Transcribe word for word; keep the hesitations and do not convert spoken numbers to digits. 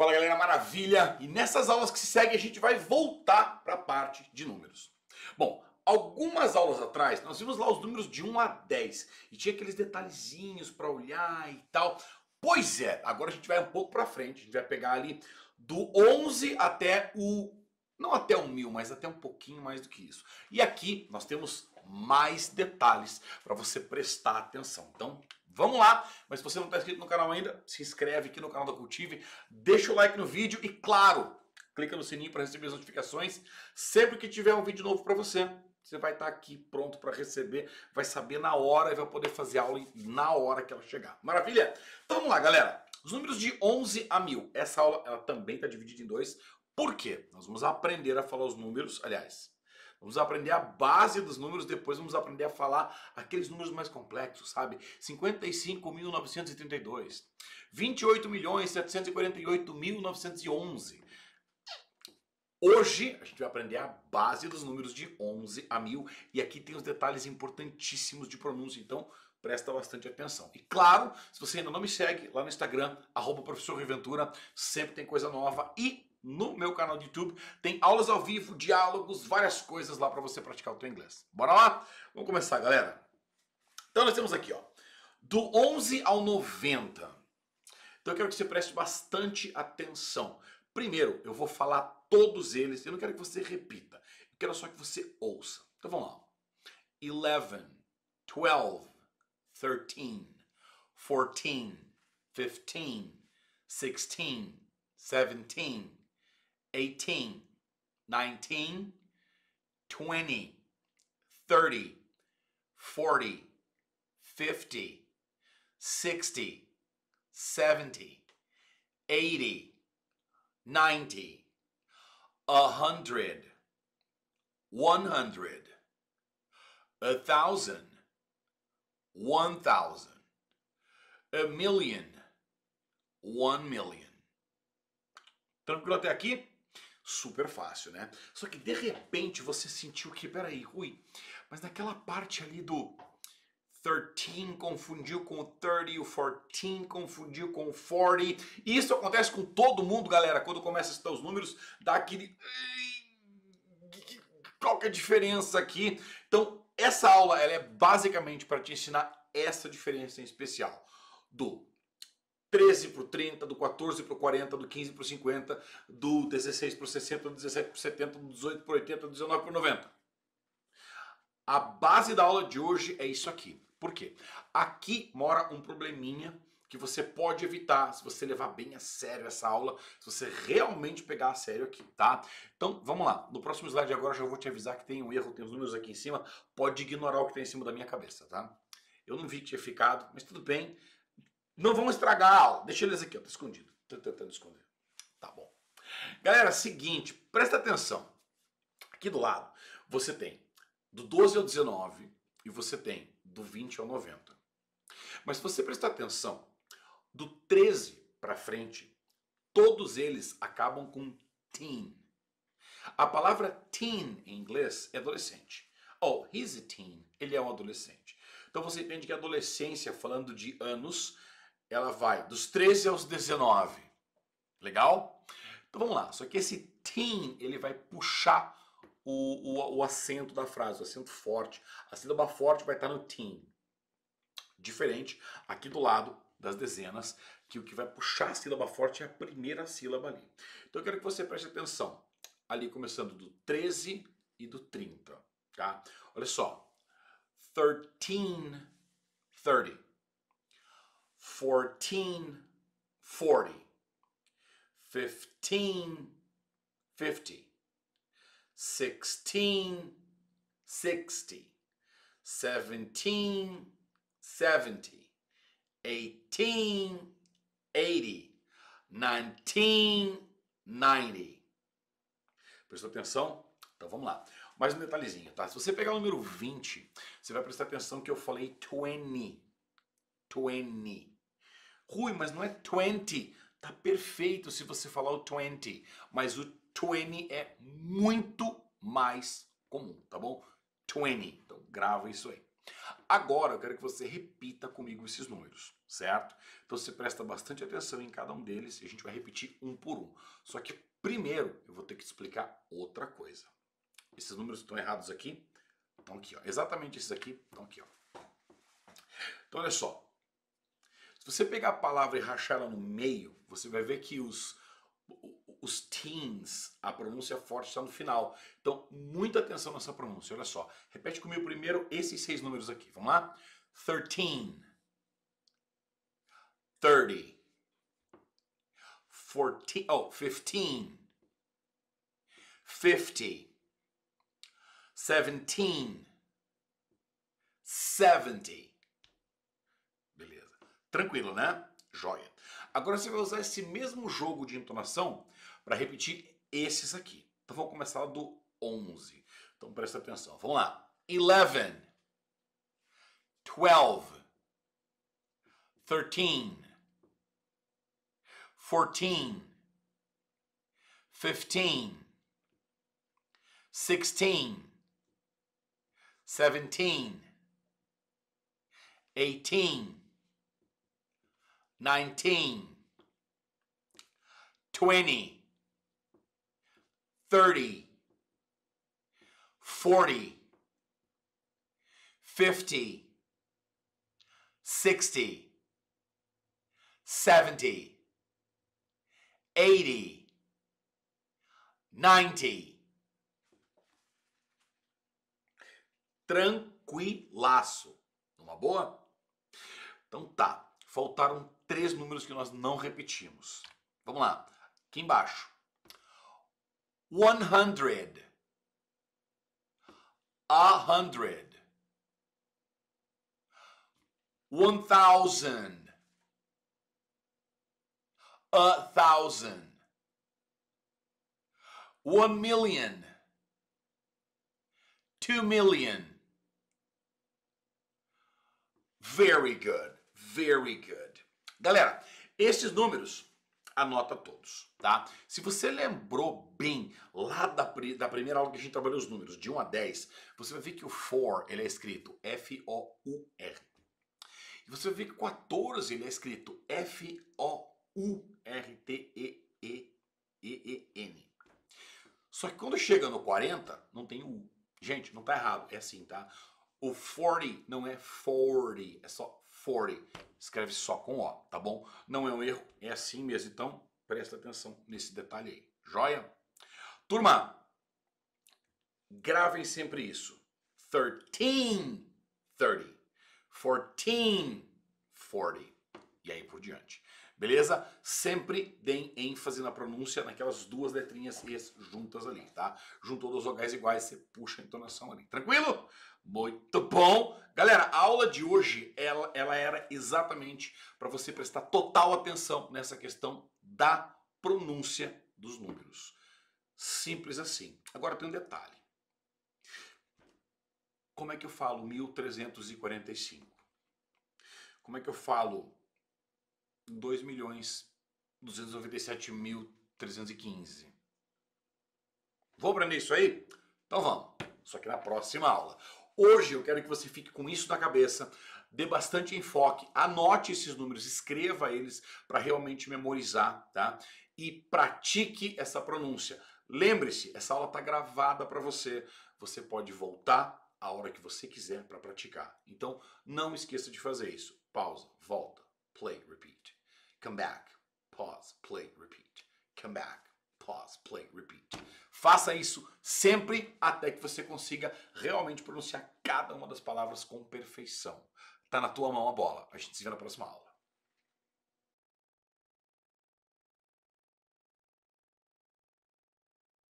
Fala galera, maravilha! E nessas aulas que se seguem a gente vai voltar para a parte de números. Bom, algumas aulas atrás nós vimos lá os números de um a dez e tinha aqueles detalhezinhos para olhar e tal. Pois é, agora a gente vai um pouco para frente, a gente vai pegar ali do onze até o... não até o mil, mas até um pouquinho mais do que isso. E aqui nós temos mais detalhes para você prestar atenção. Então, vamos lá! Mas se você não está inscrito no canal ainda, se inscreve aqui no canal da Cultive, deixa o like no vídeo e, claro, clica no sininho para receber as notificações. Sempre que tiver um vídeo novo para você, você vai estar aqui pronto para receber, vai saber na hora e vai poder fazer a aula na hora que ela chegar. Maravilha? Então vamos lá, galera. Os números de onze a mil. Essa aula ela também está dividida em dois. Por quê? Nós vamos aprender a falar os números, aliás, vamos aprender a base dos números, depois vamos aprender a falar aqueles números mais complexos, sabe? cinquenta e cinco mil novecentos e trinta e dois, vinte e oito milhões setecentos e quarenta e oito mil novecentos e onze. Hoje a gente vai aprender a base dos números de onze a mil e aqui tem os detalhes importantíssimos de pronúncia, então presta bastante atenção. E claro, se você ainda não me segue, lá no Instagram, arroba Professor Rui Ventura, sempre tem coisa nova e... no meu canal do YouTube tem aulas ao vivo, diálogos, várias coisas lá para você praticar o teu inglês. Bora lá? Vamos começar, galera. Então nós temos aqui, ó, do onze ao noventa. Então eu quero que você preste bastante atenção. Primeiro, eu vou falar todos eles, eu não quero que você repita. Eu quero só que você ouça. Então vamos lá. eleven, twelve, thirteen, fourteen, fifteen, sixteen, seventeen, eighteen, nineteen, twenty, thirty, forty, fifty, sixty, seventy, eighty, ninety, one hundred, one thousand, one thousand, a million, one million. Tranquilo até aqui? Super fácil, né? Só que de repente você sentiu que, peraí, Rui, mas naquela parte ali do treze confundiu com o trinta, o quatorze confundiu com o quarenta. Isso acontece com todo mundo, galera, quando começa a citar os números, dá aquele... qual que é a diferença aqui? Então, essa aula ela é basicamente para te ensinar essa diferença em especial do treze para o trinta, do quatorze para o quarenta, do quinze para o cinquenta, do dezesseis para o sessenta, do dezessete para o setenta, do dezoito para o oitenta, do dezenove para o noventa. A base da aula de hoje é isso aqui. Por quê? Aqui mora um probleminha que você pode evitar se você levar bem a sério essa aula, se você realmente pegar a sério aqui, tá? Então, vamos lá. No próximo slide agora eu já vou te avisar que tem um erro, tem os números aqui em cima. Pode ignorar o que tem em cima da minha cabeça, tá? Eu não vi que tinha ficado, mas tudo bem. Não vamos estragar a aula. Deixa eles aqui, ó, tá escondido. Tô tentando esconder. Tá bom. Galera, seguinte, presta atenção. Aqui do lado, você tem do doze ao dezenove e você tem do vinte ao noventa. Mas se você prestar atenção, do treze para frente, todos eles acabam com teen. A palavra teen em inglês é adolescente. Oh, he's a teen. Ele é um adolescente. Então você entende que a adolescência, falando de anos... ela vai dos treze aos dezenove. Legal? Então vamos lá. Só que esse teen, ele vai puxar o, o, o acento da frase, o acento forte. A sílaba forte vai estar no teen. Diferente aqui do lado das dezenas, que o que vai puxar a sílaba forte é a primeira sílaba ali. Então eu quero que você preste atenção. Ali começando do treze e do trinta. Tá? Olha só. treze, trinta. fourteen, forty, fifteen, fifty, sixteen, sixty, seventeen, seventy, eighteen, eighty, nineteen, ninety. Prestou atenção? Então vamos lá. Mais um detalhezinho, tá? Se você pegar o número vinte, você vai prestar atenção que eu falei vinte. vinte. Rui, mas não é vinte. Tá perfeito se você falar o vinte. Mas o vinte é muito mais comum, tá bom? vinte. Então grava isso aí. Agora eu quero que você repita comigo esses números, certo? Então você presta bastante atenção em cada um deles e a gente vai repetir um por um. Só que primeiro eu vou ter que te explicar outra coisa. Esses números estão errados aqui? Estão aqui, ó. Exatamente esses aqui estão aqui, ó. Então olha só. Se você pegar a palavra e rachar ela no meio, você vai ver que os... Os teens, a pronúncia forte está no final. Então, muita atenção nessa pronúncia. Olha só. Repete comigo primeiro esses seis números aqui. Vamos lá? thirteen. thirty. fourteen. Oh, fifteen. fifty. seventeen. seventy. Beleza. Tranquilo, né? Joia. Agora você vai usar esse mesmo jogo de entonação para repetir esses aqui. Então vamos começar do onze. Então presta atenção. Vamos lá. eleven. twelve. thirteen. fourteen. fifteen. sixteen. seventeen. eighteen. nineteen, twenty, thirty, forty, fifty, sixty, seventy, eighty, ninety. Tranquilaço. Uma boa? Então tá. Faltaram três números que nós não repetimos. Vamos lá. Aqui embaixo. one hundred. one hundred. one thousand. A thousand. One million. Two million. Very good. Very good. Galera, esses números, anota todos, tá? Se você lembrou bem lá da, da primeira aula que a gente trabalhou os números, de um a dez, você vai ver que o four, ele é escrito F O U R. E você vai ver que o quatorze, ele é escrito F O U R T E E E N. Só que quando chega no quarenta, não tem o U. Gente, não tá errado, é assim, tá? O forty não é forty, é só forty. Escreve só com O, tá bom? Não é um erro, é assim mesmo. Então, presta atenção nesse detalhe aí. Joia? Turma, gravem sempre isso. thirteen, thirty. fourteen, forty. E aí por diante. Beleza? Sempre deem ênfase na pronúncia, naquelas duas letrinhas juntas ali, tá? Juntou duas vogais iguais, você puxa a entonação ali. Tranquilo? Muito bom! Galera, a aula de hoje, ela, ela era exatamente para você prestar total atenção nessa questão da pronúncia dos números. Simples assim. Agora tem um detalhe. Como é que eu falo mil trezentos e quarenta e cinco? Como é que eu falo dois milhões duzentos e noventa e sete mil trezentos e quinze. Vou aprender isso aí? Então vamos. Só que na próxima aula. Hoje eu quero que você fique com isso na cabeça, dê bastante enfoque, anote esses números, escreva eles para realmente memorizar, tá? E pratique essa pronúncia. Lembre-se, essa aula está gravada para você. Você pode voltar a hora que você quiser para praticar. Então não esqueça de fazer isso. Pausa, volta. Play, repeat. Come back, pause, play, repeat. Come back, pause, play, repeat. Faça isso sempre até que você consiga realmente pronunciar cada uma das palavras com perfeição. Tá na tua mão a bola. A gente se vê na próxima aula.